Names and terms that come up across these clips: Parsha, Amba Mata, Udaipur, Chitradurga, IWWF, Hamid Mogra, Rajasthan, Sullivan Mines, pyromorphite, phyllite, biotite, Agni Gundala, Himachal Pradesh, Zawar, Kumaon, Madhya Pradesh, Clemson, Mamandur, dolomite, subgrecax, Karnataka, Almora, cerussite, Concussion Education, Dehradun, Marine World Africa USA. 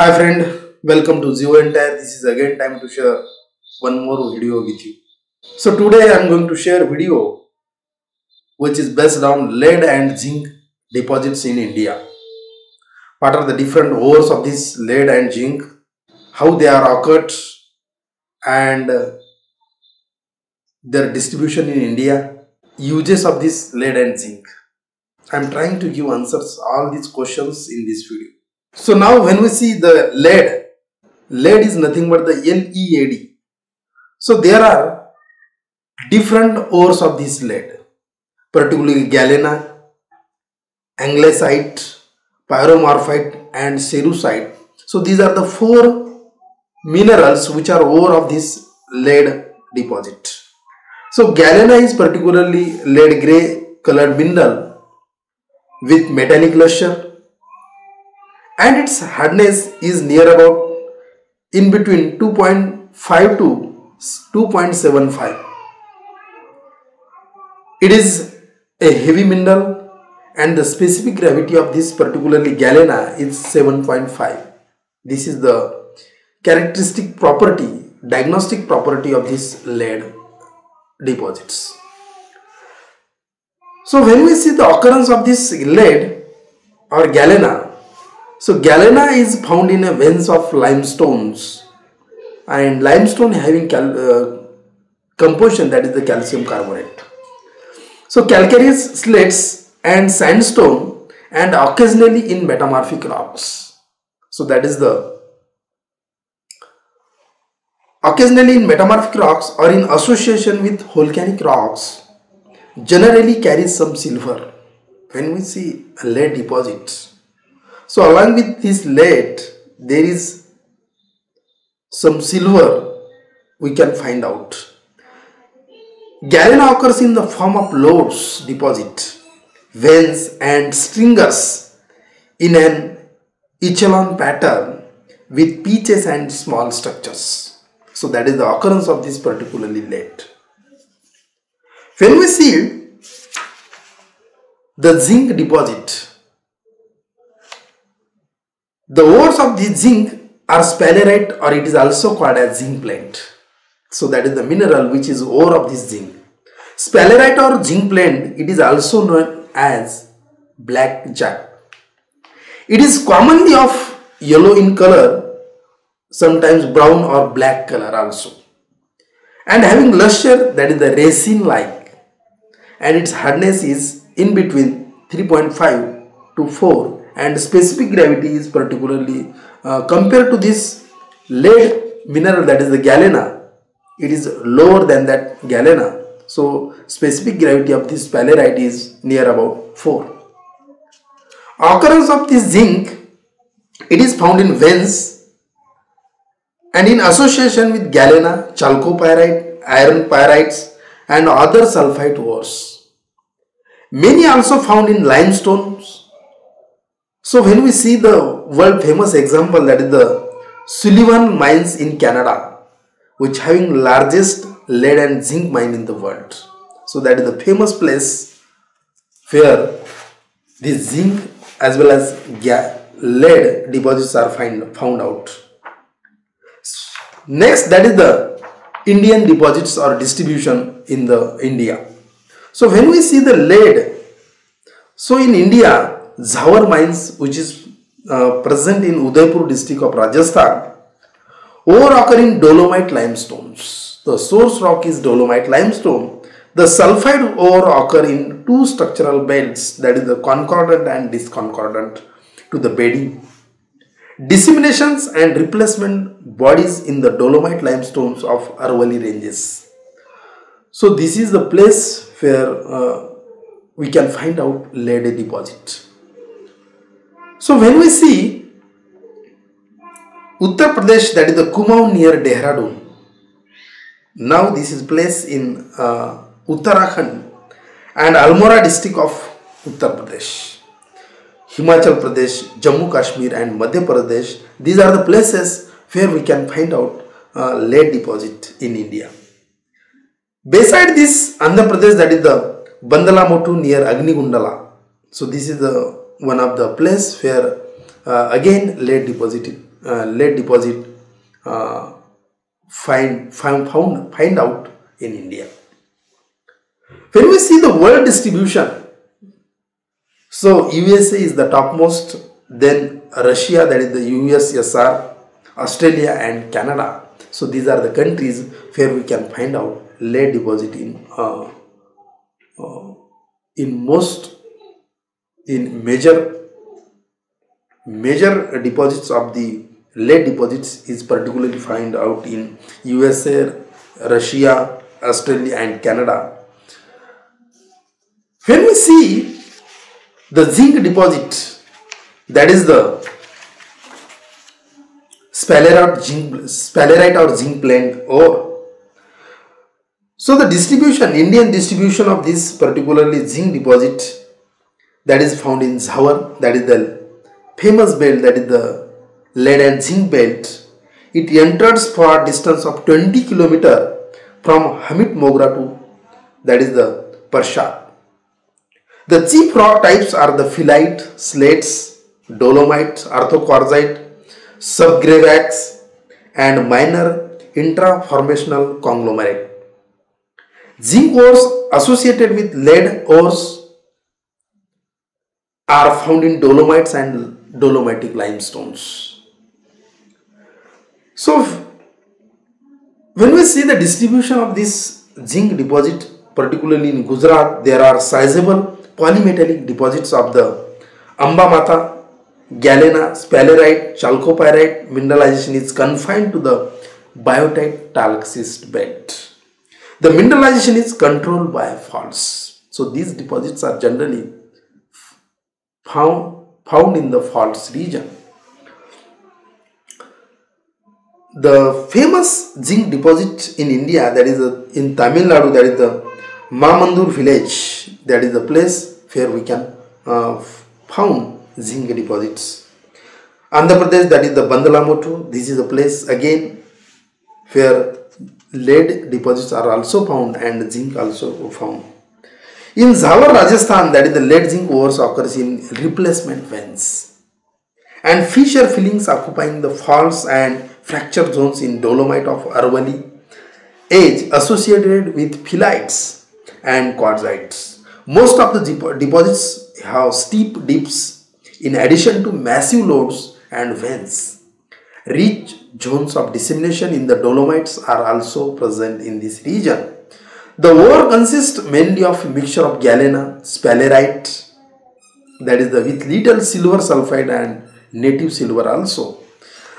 Hi friend, welcome to GeoEntire. This is again time to share one more video with you. So today I am going to share a video which is based on lead and zinc deposits in India. What are the different ores of this lead and zinc, how they are occurred and their distribution in India, uses of this lead and zinc. I am trying to give answers all these questions in this video. So now when we see the lead is nothing but the LEAD. So there are different ores of this lead, particularly galena, anglesite, pyromorphite and cerussite. So these are the four minerals which are ore of this lead deposit. So galena is particularly lead grey colored mineral with metallic luster, and its hardness is near about in between 2.5 to 2.75. It is a heavy mineral and the specific gravity of this particularly galena is 7.5. This is the characteristic property, diagnostic property of this lead deposits. So when we see the occurrence of this lead or galena, so galena is found in a veins of limestones, and limestone having composition, that is the calcium carbonate. So calcareous slates and sandstone, and occasionally in metamorphic rocks. So that is the occasionally in metamorphic rocks or in association with volcanic rocks, generally carries some silver. When we see lead deposits, so along with this lead, there is some silver we can find out. Galena occurs in the form of lodes deposit, veins and stringers in an echelon pattern with patches and small structures. So that is the occurrence of this particularly lead. When we see the zinc deposit, the ores of the zinc are sphalerite, or it is also called as zinc plant. So that is the mineral which is ore of this zinc. Sphalerite or zinc plant, it is also known as black jack. It is commonly of yellow in color, sometimes brown or black color also. And having luster, that is the resin like. And its hardness is in between 3.5 to 4. And specific gravity is particularly compared to this lead mineral, that is the galena, it is lower than that galena. So specific gravity of this sphalerite is near about 4. Occurrence of this zinc, it is found in veins and in association with galena, chalcopyrite, iron pyrites and other sulfite ores. Many also found in limestones. So when we see the world famous example, that is the Sullivan Mines in Canada, which having largest lead and zinc mine in the world. So that is the famous place where the zinc as well as lead deposits are found out. Next, that is the Indian deposits or distribution in the India. So when we see the lead, so in India, Zawar mines, which is present in Udaipur district of Rajasthan, ore occur in dolomite limestones. The source rock is dolomite limestone. The sulfide ore occur in two structural belts, that is the concordant and disconcordant to the bedding. Disseminations and replacement bodies in the dolomite limestones of Aravalli ranges. So this is the place where we can find out lead deposit. So when we see Uttar Pradesh, that is the Kumaon near Dehradun. Now this is place in Uttarakhand and Almora district of Uttar Pradesh, Himachal Pradesh, Jammu Kashmir and Madhya Pradesh. These are the places where we can find out lead deposit in India. Beside this Andhra Pradesh, that is the Bandalamottu near Agni Gundala. So this is the one of the place where Again, lead deposit find out in India. When we see the world distribution, so USA is the topmost, then Russia, that is the USSR, Australia and Canada. So these are the countries where we can find out lead deposit in major deposits of the lead deposits is particularly found out in USA, Russia, Australia and Canada. When we see the zinc deposit, that is the sphalerite or zinc blende ore. So the distribution, Indian distribution of this particularly zinc deposit, that is found in Zawar, that is the famous belt, that is the lead and zinc belt. It enters for a distance of 20 km from Hamid Mogra to, that is the Parsha. The chief rock types are the phyllite, slates, dolomites, orthoquartzite, subgrecax and minor intraformational conglomerate. Zinc ores associated with lead ores are found in dolomites and dolomitic limestones. So when we see the distribution of this zinc deposit, particularly in Gujarat, there are sizable polymetallic deposits of the Amba Mata, galena, sphalerite, chalcopyrite. Mineralization is confined to the biotite talcschist bed. The mineralization is controlled by faults. So these deposits are generally found in the faults region. The famous zinc deposit in India, that is in Tamil Nadu, that is the Mamandur village, that is the place where we can found zinc deposits. Andhra Pradesh, that is the Bandalamottu, this is a place again where lead deposits are also found and zinc also found. In Zawar, Rajasthan, that is the lead zinc ores occurs in replacement veins and fissure fillings occupying the faults and fracture zones in dolomite of Aravalli age associated with phylites and quartzites. Most of the deposits have steep dips in addition to massive loads and veins. Rich zones of dissemination in the dolomites are also present in this region. The ore consists mainly of a mixture of galena, sphalerite, that is with little silver sulfide and native silver also.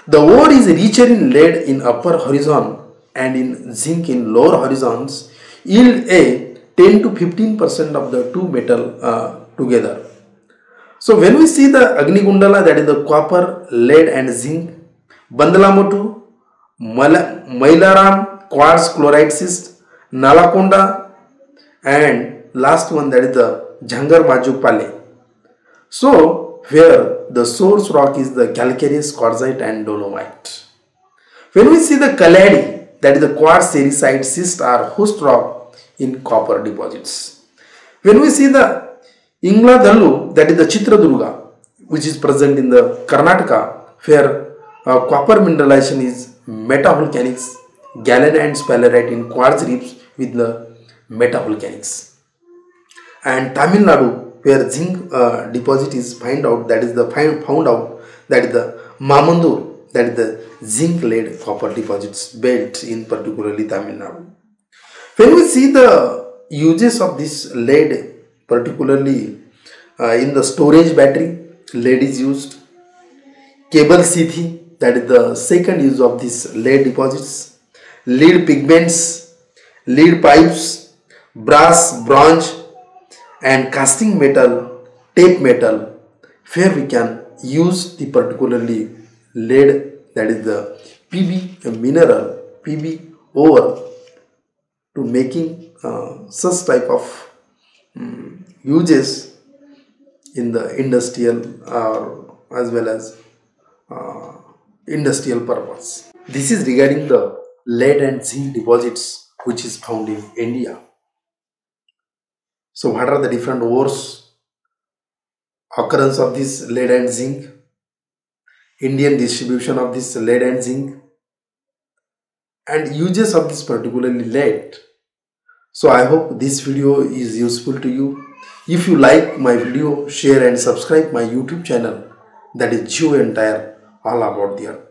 The ore is richer in lead in upper horizon and in zinc in lower horizons, yield a 10 to 15% of the two metal together. So when we see the Agni Gundala, that is the copper, lead and zinc, Bandalamottu, Mylaram, quartz chloride schist, nalakonda and last one, that is the Jhangar Majupale. So here the source rock is the calcareous quartzite and dolomite. When we see the Kaladi, that is the quartz cerussite schist are host rock in copper deposits. When we see the Ingladallu, that is the Chitradurga, which is present in the Karnataka, where copper mineralization is metavolcanics, galena and sphalerite in quartz ribs with the metavolcanics. And Tamil Nadu, where zinc deposit is found out that is the Mamandur, that is the zinc lead copper deposits belt in particularly Tamil Nadu. When we see the uses of this lead, particularly in the storage battery, lead is used. Cable sithi, that is the second use of this lead deposits. Lead pigments, lead pipes, brass, bronze and casting metal, tape metal, where we can use the particularly lead, that is the Pb ore, to making such type of uses in the industrial as well as industrial purpose. This is regarding the lead and zinc deposits which is found in India. So what are the different ores, occurrence of this lead and zinc, Indian distribution of this lead and zinc, and uses of this particularly lead. So I hope this video is useful to you. If you like my video, share and subscribe my YouTube channel, that is GeoEntire, all about the earth.